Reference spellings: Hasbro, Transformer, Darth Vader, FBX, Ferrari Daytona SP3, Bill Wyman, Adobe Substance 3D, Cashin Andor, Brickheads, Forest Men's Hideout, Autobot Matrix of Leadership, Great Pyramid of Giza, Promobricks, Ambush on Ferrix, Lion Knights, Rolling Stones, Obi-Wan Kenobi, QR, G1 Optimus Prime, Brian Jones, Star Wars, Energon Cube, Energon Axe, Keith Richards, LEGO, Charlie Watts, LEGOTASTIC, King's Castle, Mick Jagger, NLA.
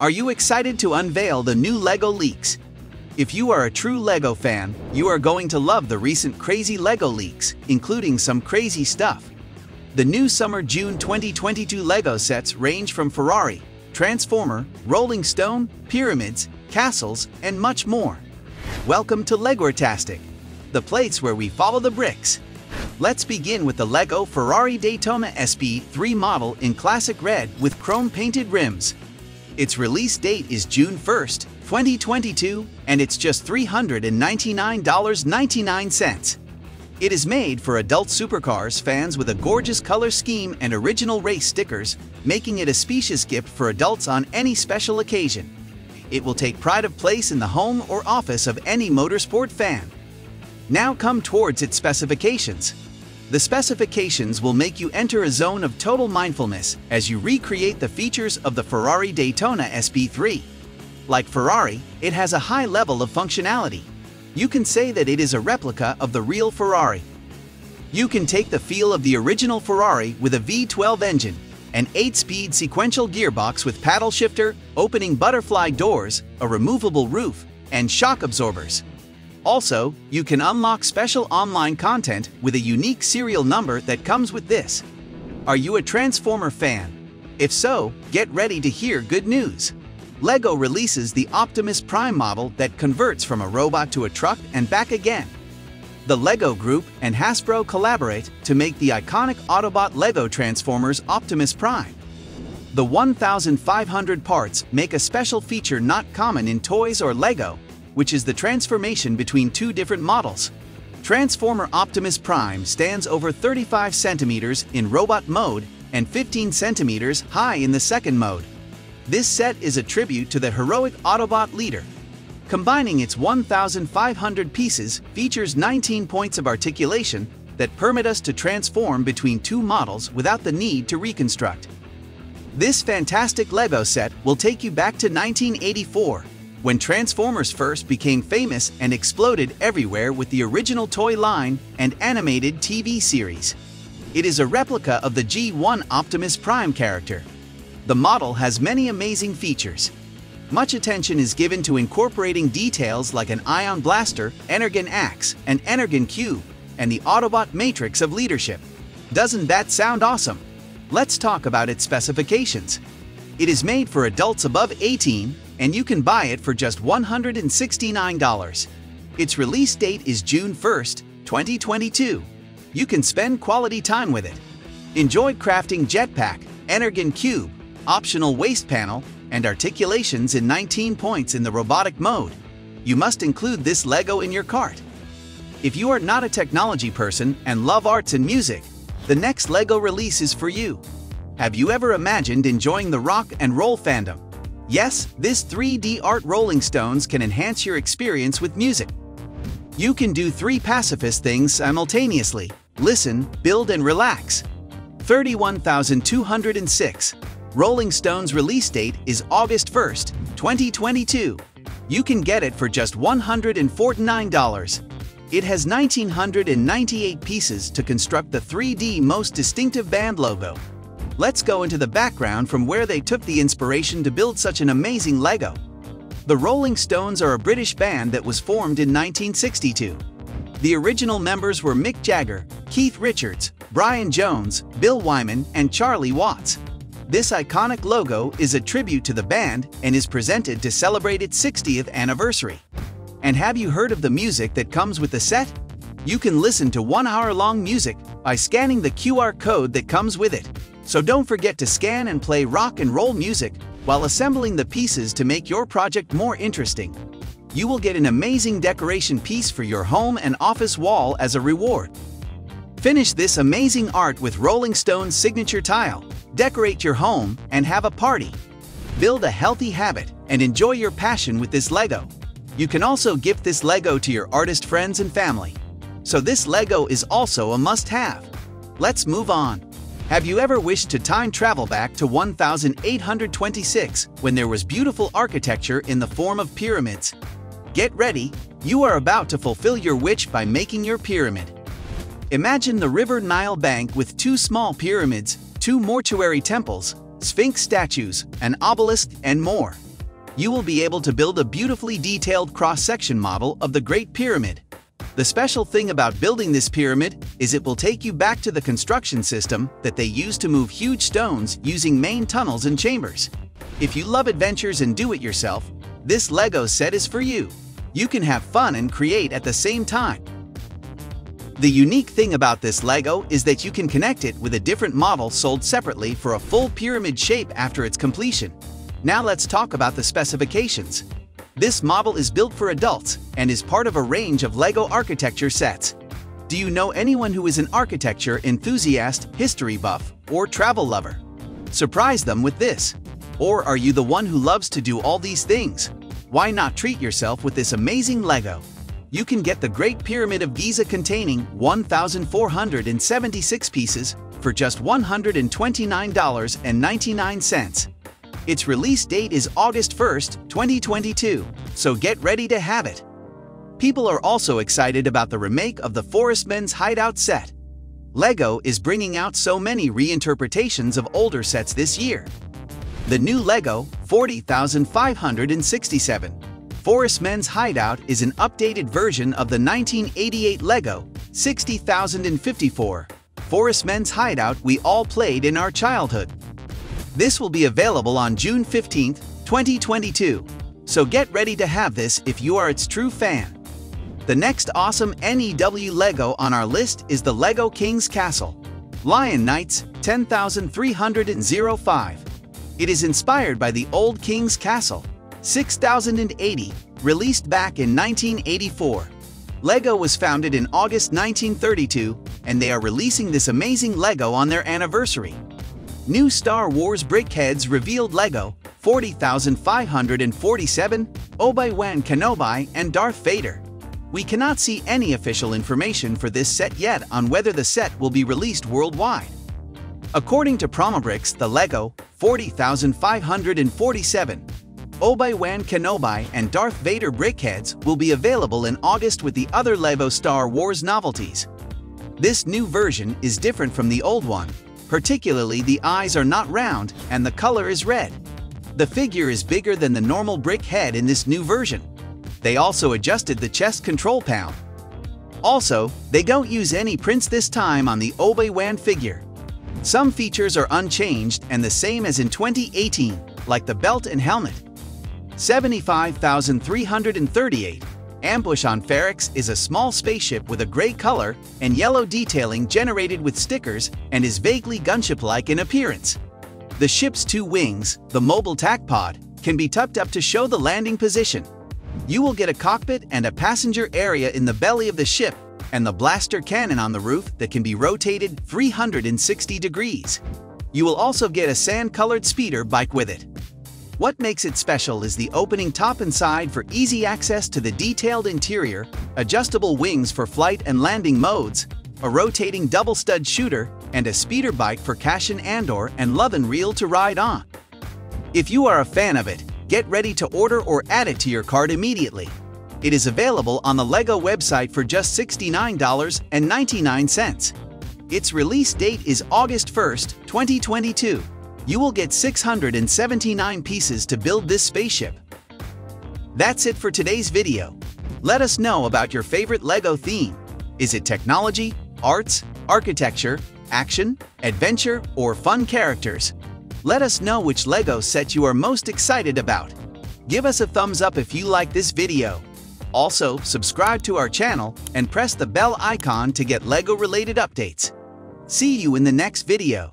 Are you excited to unveil the new LEGO leaks? If you are a true LEGO fan, you are going to love the recent crazy LEGO leaks, including some crazy stuff. The new summer June 2022 LEGO sets range from Ferrari, Transformer, Rolling Stone, pyramids, castles, and much more. Welcome to LEGOTASTIC, the place where we follow the bricks. Let's begin with the LEGO Ferrari Daytona SP3 model in classic red with chrome-painted rims. Its release date is June 1st, 2022, and it's just $399.99. It is made for adult supercars fans with a gorgeous color scheme and original race stickers, making it a specious gift for adults on any special occasion. It will take pride of place in the home or office of any motorsport fan. Now come towards its specifications. The specifications will make you enter a zone of total mindfulness as you recreate the features of the Ferrari Daytona SP3. Like Ferrari, it has a high level of functionality. You can say that it is a replica of the real Ferrari. You can take the feel of the original Ferrari with a V12 engine, an 8-speed sequential gearbox with paddle shifter, opening butterfly doors, a removable roof, and shock absorbers. Also, you can unlock special online content with a unique serial number that comes with this. Are you a Transformer fan? If so, get ready to hear good news. LEGO releases the Optimus Prime model that converts from a robot to a truck and back again. The LEGO Group and Hasbro collaborate to make the iconic Autobot LEGO Transformers Optimus Prime. The 1,500 parts make a special feature not common in toys or LEGO, which is the transformation between two different models. Transformer Optimus Prime stands over 35 centimeters in robot mode and 15 centimeters high in the second mode. This set is a tribute to the heroic Autobot leader. Combining its 1,500 pieces features 19 points of articulation that permit us to transform between two models without the need to reconstruct. This fantastic LEGO set will take you back to 1984, when Transformers first became famous and exploded everywhere with the original toy line and animated TV series. It is a replica of the G1 Optimus Prime character. The model has many amazing features. Much attention is given to incorporating details like an ion blaster, Energon Axe, an Energon Cube, and the Autobot Matrix of Leadership. Doesn't that sound awesome? Let's talk about its specifications. It is made for adults above 18, and you can buy it for just $169. Its release date is June 1st, 2022. You can spend quality time with it. Enjoy crafting jetpack, Energon Cube, optional waist panel, and articulations in 19 points in the robotic mode. You must include this LEGO in your cart. If you are not a technology person and love arts and music, the next LEGO release is for you. Have you ever imagined enjoying the rock and roll fandom? Yes, this 3D art Rolling Stones can enhance your experience with music. You can do three pacifist things simultaneously: listen, build, and relax. 31,206. Rolling Stones release date is August 1st, 2022. You can get it for just $149. It has 1,998 pieces to construct the 3D most distinctive band logo. Let's go into the background from where they took the inspiration to build such an amazing LEGO. The Rolling Stones are a British band that was formed in 1962. The original members were Mick Jagger, Keith Richards, Brian Jones, Bill Wyman, and Charlie Watts. This iconic logo is a tribute to the band and is presented to celebrate its 60th anniversary. And have you heard of the music that comes with the set? You can listen to 1 hour-long music by scanning the QR code that comes with it. So don't forget to scan and play rock and roll music while assembling the pieces to make your project more interesting. You will get an amazing decoration piece for your home and office wall as a reward. Finish this amazing art with Rolling Stone's signature tile. Decorate your home and have a party. Build a healthy habit and enjoy your passion with this LEGO. You can also gift this LEGO to your artist friends and family. So this LEGO is also a must-have. Let's move on. Have you ever wished to time travel back to 1826 when there was beautiful architecture in the form of pyramids? Get ready, you are about to fulfill your wish by making your pyramid. Imagine the River Nile bank with two small pyramids, two mortuary temples, sphinx statues, an obelisk, and more. you will be able to build a beautifully detailed cross-section model of the Great Pyramid. The special thing about building this pyramid is it will take you back to the construction system that they use to move huge stones using main tunnels and chambers. If you love adventures and do it yourself, this LEGO set is for you. You can have fun and create at the same time. The unique thing about this LEGO is that you can connect it with a different model sold separately for a full pyramid shape after its completion. Now let's talk about the specifications. This model is built for adults and is part of a range of LEGO architecture sets. Do you know anyone who is an architecture enthusiast, history buff, or travel lover? Surprise them with this. Or are you the one who loves to do all these things? Why not treat yourself with this amazing LEGO? You can get the Great Pyramid of Giza containing 1,476 pieces for just $129.99. Its release date is August 1st, 2022, so get ready to have it. People are also excited about the remake of the Forest Men's Hideout set. LEGO is bringing out so many reinterpretations of older sets this year. The new LEGO 40,567 Forest Men's Hideout is an updated version of the 1988 LEGO 60,054 Forest Men's Hideout we all played in our childhood. This will be available on June 15, 2022, so get ready to have this if you are its true fan. The next awesome NEW LEGO on our list is the LEGO King's Castle, Lion Knights 10,305. It is inspired by the old King's Castle, 6080, released back in 1984. LEGO was founded in August 1932, and they are releasing this amazing LEGO on their anniversary. New Star Wars Brickheads revealed LEGO 40,547, Obi-Wan Kenobi and Darth Vader. We cannot see any official information for this set yet on whether the set will be released worldwide. According to Promobricks, the LEGO 40,547, Obi-Wan Kenobi and Darth Vader Brickheads will be available in August with the other LEGO Star Wars novelties. This new version is different from the old one. Particularly the eyes are not round and the color is red. The figure is bigger than the normal brick head in this new version. They also adjusted the chest control panel. Also, they don't use any prints this time on the Obi-Wan figure. Some features are unchanged and the same as in 2018, like the belt and helmet. 75,338. Ambush on Ferrix is a small spaceship with a gray color and yellow detailing generated with stickers and is vaguely gunship-like in appearance. The ship's two wings, the mobile tack pod, can be tucked up to show the landing position. You will get a cockpit and a passenger area in the belly of the ship and the blaster cannon on the roof that can be rotated 360 degrees. You will also get a sand-colored speeder bike with it. What makes it special is the opening top and side for easy access to the detailed interior, adjustable wings for flight and landing modes, a rotating double-stud shooter, and a speeder bike for Cashin Andor and Lovin' Reel to ride on. If you are a fan of it, get ready to order or add it to your cart immediately. It is available on the LEGO website for just $69.99. Its release date is August 1, 2022. You will get 679 pieces to build this spaceship. That's it for today's video. Let us know about your favorite LEGO theme. Is it technology, arts, architecture, action, adventure, or fun characters? Let us know which LEGO set you are most excited about. Give us a thumbs up if you like this video. Also, subscribe to our channel and press the bell icon to get LEGO-related updates. See you in the next video.